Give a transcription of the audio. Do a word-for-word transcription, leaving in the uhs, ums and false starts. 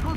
Gut.